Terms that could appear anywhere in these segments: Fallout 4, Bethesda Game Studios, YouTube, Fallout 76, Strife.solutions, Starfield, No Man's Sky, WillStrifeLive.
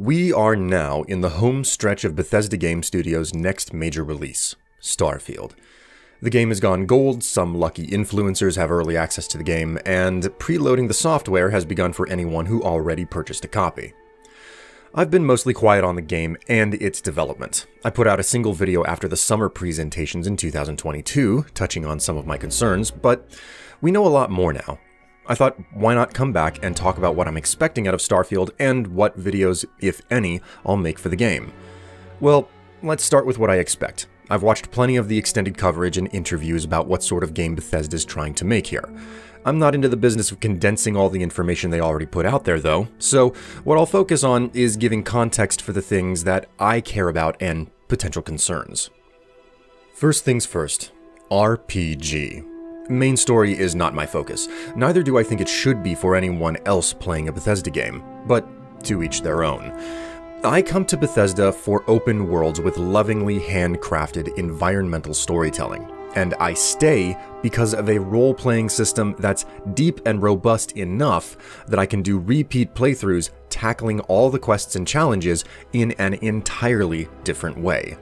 We are now in the home stretch of Bethesda Game Studios' next major release, Starfield. The game has gone gold, some lucky influencers have early access to the game, and preloading the software has begun for anyone who already purchased a copy. I've been mostly quiet on the game and its development. I put out a single video after the summer presentations in 2022, touching on some of my concerns, but we know a lot more now. I thought, why not come back and talk about what I'm expecting out of Starfield and what videos, if any, I'll make for the game. Well, let's start with what I expect. I've watched plenty of the extended coverage and interviews about what sort of game Bethesda's trying to make here. I'm not into the business of condensing all the information they already put out there, though, so what I'll focus on is giving context for the things that I care about and potential concerns. First things first, RPG. Main story is not my focus, neither do I think it should be for anyone else playing a Bethesda game, but to each their own. I come to Bethesda for open worlds with lovingly handcrafted environmental storytelling, and I stay because of a role-playing system that's deep and robust enough that I can do repeat playthroughs tackling all the quests and challenges in an entirely different way.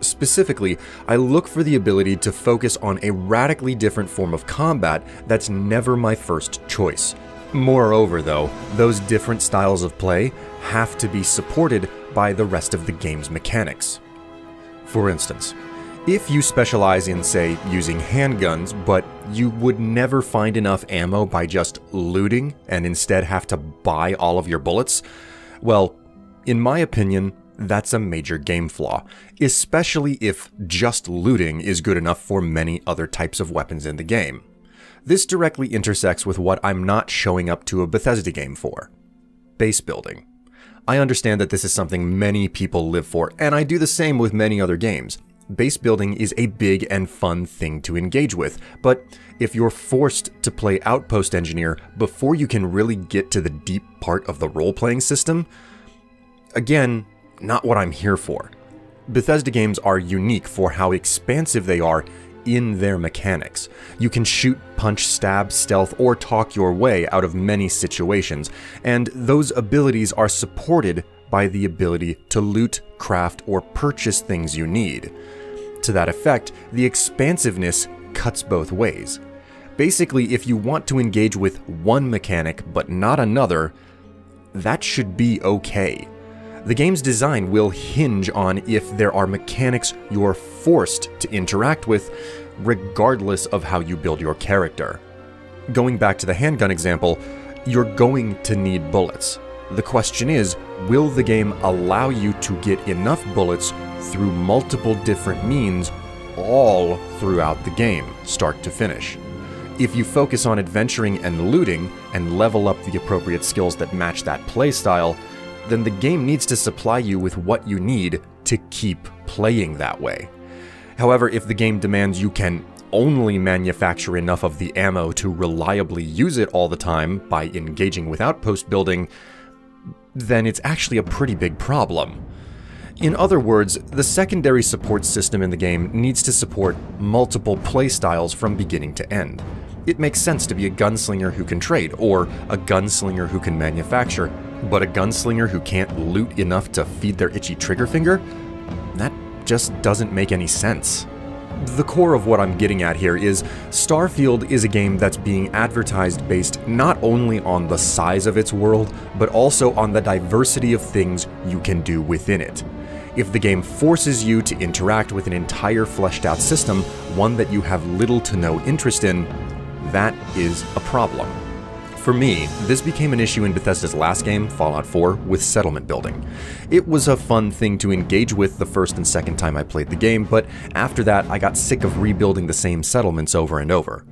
Specifically, I look for the ability to focus on a radically different form of combat that's never my first choice. Moreover, though, those different styles of play have to be supported by the rest of the game's mechanics. For instance, if you specialize in, say, using handguns, but you would never find enough ammo by just looting and instead have to buy all of your bullets, well, in my opinion, that's a major game flaw, especially if just looting is good enough for many other types of weapons in the game. This directly intersects with what I'm not showing up to a Bethesda game for: base building. I understand that this is something many people live for, and I do the same with many other games. Base building is a big and fun thing to engage with, but if you're forced to play Outpost Engineer before you can really get to the deep part of the role-playing system, again, not what I'm here for. Bethesda games are unique for how expansive they are in their mechanics. You can shoot, punch, stab, stealth, or talk your way out of many situations, and those abilities are supported by the ability to loot, craft, or purchase things you need. To that effect, the expansiveness cuts both ways. Basically, if you want to engage with one mechanic but not another, that should be okay. The game's design will hinge on if there are mechanics you're forced to interact with, regardless of how you build your character. Going back to the handgun example, you're going to need bullets. The question is, will the game allow you to get enough bullets through multiple different means all throughout the game, start to finish? If you focus on adventuring and looting, and level up the appropriate skills that match that playstyle, then the game needs to supply you with what you need to keep playing that way. However, if the game demands you can only manufacture enough of the ammo to reliably use it all the time by engaging with outpost building, then it's actually a pretty big problem. In other words, the secondary support system in the game needs to support multiple playstyles from beginning to end. It makes sense to be a gunslinger who can trade, or a gunslinger who can manufacture, but a gunslinger who can't loot enough to feed their itchy trigger finger? That just doesn't make any sense. The core of what I'm getting at here is Starfield is a game that's being advertised based not only on the size of its world, but also on the diversity of things you can do within it. If the game forces you to interact with an entire fleshed-out system, one that you have little to no interest in, that is a problem. For me, this became an issue in Bethesda's last game, Fallout 4, with settlement building. It was a fun thing to engage with the first and second time I played the game, but after that I got sick of rebuilding the same settlements over and over.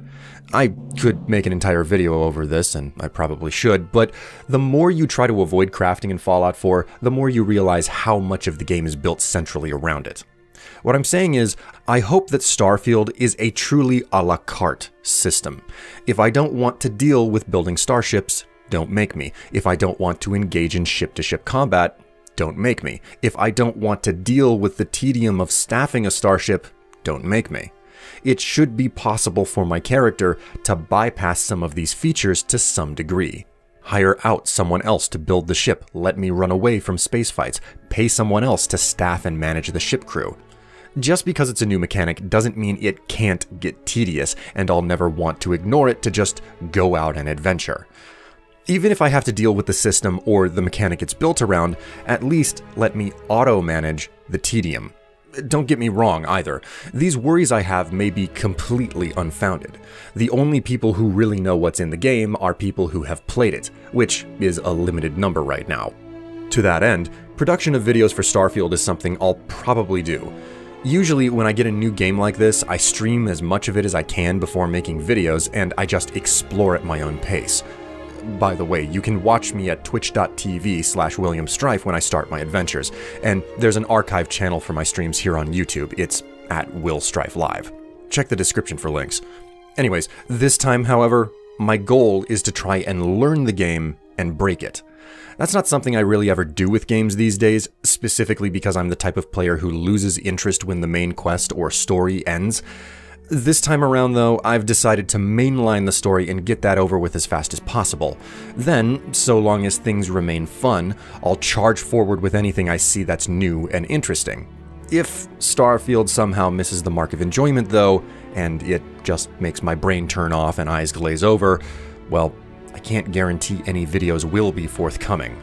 I could make an entire video over this, and I probably should, but the more you try to avoid crafting in Fallout 4, the more you realize how much of the game is built centrally around it. What I'm saying is, I hope that Starfield is a truly a la carte system. If I don't want to deal with building starships, don't make me. If I don't want to engage in ship-to-ship combat, don't make me. If I don't want to deal with the tedium of staffing a starship, don't make me. It should be possible for my character to bypass some of these features to some degree. Hire out someone else to build the ship, let me run away from space fights, pay someone else to staff and manage the ship crew. Just because it's a new mechanic doesn't mean it can't get tedious, and I'll never want to ignore it to just go out and adventure. Even if I have to deal with the system or the mechanic it's built around, at least let me auto-manage the tedium. Don't get me wrong either, these worries I have may be completely unfounded. The only people who really know what's in the game are people who have played it, which is a limited number right now. To that end, production of videos for Starfield is something I'll probably do. Usually when I get a new game like this, I stream as much of it as I can before making videos, and I just explore at my own pace. By the way, you can watch me at twitch.tv/WilliamStrife when I start my adventures, and there's an archive channel for my streams here on YouTube. It's at WillStrifeLive. Check the description for links. Anyways, this time, however, my goal is to try and learn the game and break it. That's not something I really ever do with games these days, specifically because I'm the type of player who loses interest when the main quest or story ends. This time around, though, I've decided to mainline the story and get that over with as fast as possible. Then, so long as things remain fun, I'll charge forward with anything I see that's new and interesting. If Starfield somehow misses the mark of enjoyment, though, and it just makes my brain turn off and eyes glaze over, well, I can't guarantee any videos will be forthcoming.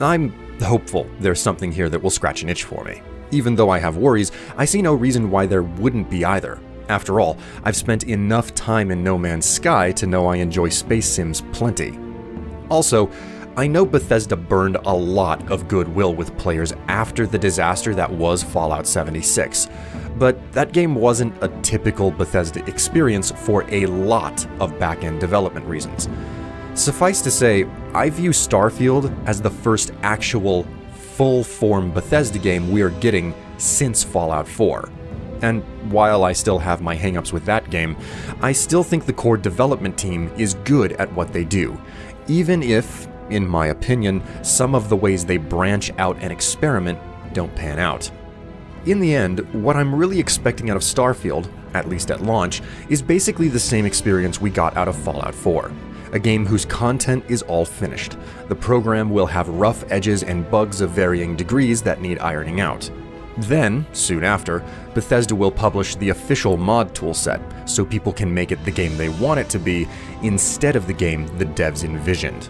I'm hopeful there's something here that will scratch an itch for me. Even though I have worries, I see no reason why there wouldn't be either. After all, I've spent enough time in No Man's Sky to know I enjoy space sims plenty. Also, I know Bethesda burned a lot of goodwill with players after the disaster that was Fallout 76, but that game wasn't a typical Bethesda experience for a lot of back-end development reasons. Suffice to say, I view Starfield as the first actual, full-form Bethesda game we are getting since Fallout 4. And while I still have my hangups with that game, I still think the core development team is good at what they do, even if, in my opinion, some of the ways they branch out and experiment don't pan out. In the end, what I'm really expecting out of Starfield, at least at launch, is basically the same experience we got out of Fallout 4. A game whose content is all finished. The program will have rough edges and bugs of varying degrees that need ironing out. Then, soon after, Bethesda will publish the official mod toolset, so people can make it the game they want it to be, instead of the game the devs envisioned.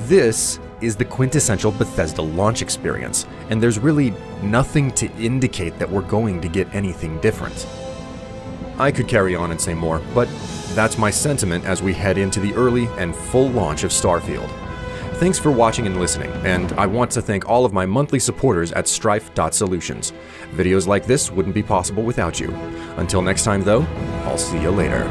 This is the quintessential Bethesda launch experience, and there's really nothing to indicate that we're going to get anything different. I could carry on and say more, but that's my sentiment as we head into the early and full launch of Starfield. Thanks for watching and listening, and I want to thank all of my monthly supporters at Strife.solutions. Videos like this wouldn't be possible without you. Until next time, though, I'll see you later.